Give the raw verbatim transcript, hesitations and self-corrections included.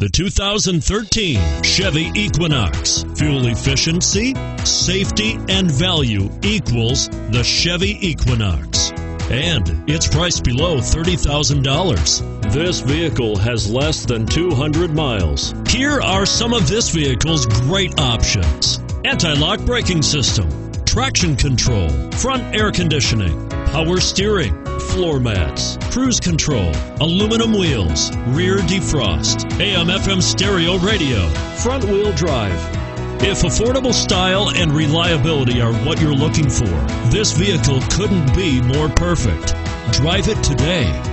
The two thousand thirteen Chevy Equinox. Fuel efficiency, safety, and value equals the Chevy Equinox. And it's priced below thirty thousand dollars. This vehicle has less than two hundred miles. Here are some of this vehicle's great options: anti-lock braking system, traction control, front air conditioning, power steering, floor mats, cruise control, aluminum wheels, rear defrost, A M F M stereo radio, front wheel drive. If affordable style and reliability are what you're looking for, this vehicle couldn't be more perfect. Drive it today.